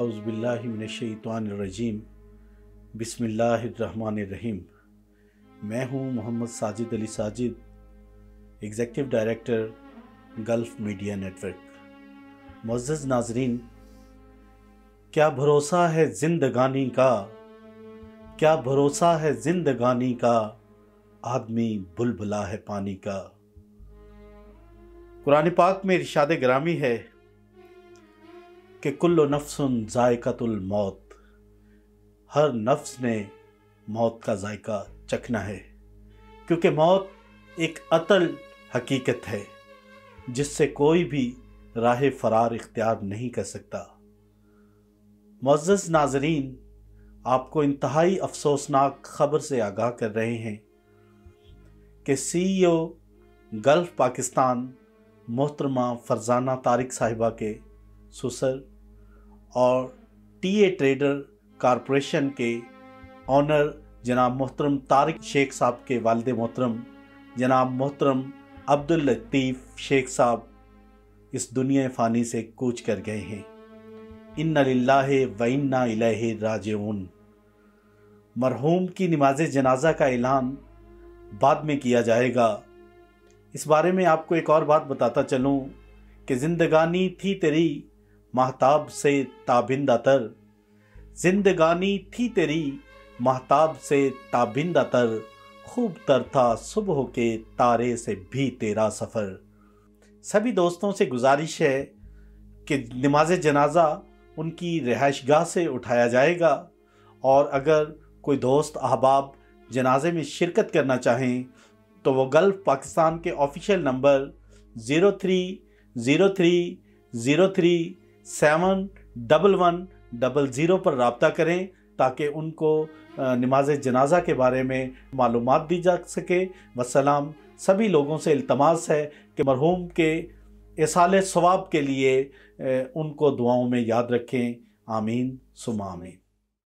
औज़ुबिल्लाहि मिनश्शैतानिर्रजीम बिस्मिल्लाहिर्रहमानिर्रहीम। मैं हूं Mohammad Sajid Ali Sajid, executive director Gulf media network. मुअज़्ज़ज़ नाज़रीन, क्या भरोसा है ज़िंदगानी का, क्या भरोसा है ज़िंदगानी का, आदमी बुलबुला है पानी का। कुरान पाक में इरशाद ग्रामी है कि कुल्लु नफ्सुन जायकतुल मौत, हर नफ्स ने मौत का जायका चखना है, क्योंकि मौत एक अतल हकीकत है जिससे कोई भी राह फरार इख्तियार नहीं कर सकता। मुअज़्ज़ज़ नाज़रीन, आपको इंतहाई अफसोसनाक ख़बर से आगाह कर रहे हैं कि CEO गल्फ़ पाकिस्तान मोहतरमा फ़रज़ाना तारिक साहिबा के सुसर और TA ट्रेडर कॉरपोरेशन के ऑनर जनाब मोहतरम तारिक शेख साहब के वालिद मोहतरम जनाब मोहतरम अब्दुल लतीफ़ शेख साहब इस दुनिया फ़ानी से कूच कर गए हैं। इन्ना लिल्लाहि व इन्ना इलैहि राजिऊन। मरहूम की नमाज जनाजा का ऐलान बाद में किया जाएगा। इस बारे में आपको एक और बात बताता चलूं कि जिंदगानी थी तेरी महताब से ताबिंदा तर, जिंदगानी थी तेरी महताब से ताबिंदा तर, खूब तर था सुबह के तारे से भी तेरा सफ़र। सभी दोस्तों से गुजारिश है कि नमाज जनाजा उनकी रिहाइशगाह से उठाया जाएगा, और अगर कोई दोस्त अहबाब जनाजे में शिरकत करना चाहें तो वो गल्फ़ पाकिस्तान के ऑफिशियल नंबर 0303037110 पर राब्ता करें ताकि उनको नमाज जनाजा के बारे में मालूमात दी जा सके। वस्सलाम। सभी लोगों से इल्तमास है कि मरहूम के इसाले सवाब के लिए उनको दुआओं में याद रखें। आमीन सुमा आमीन।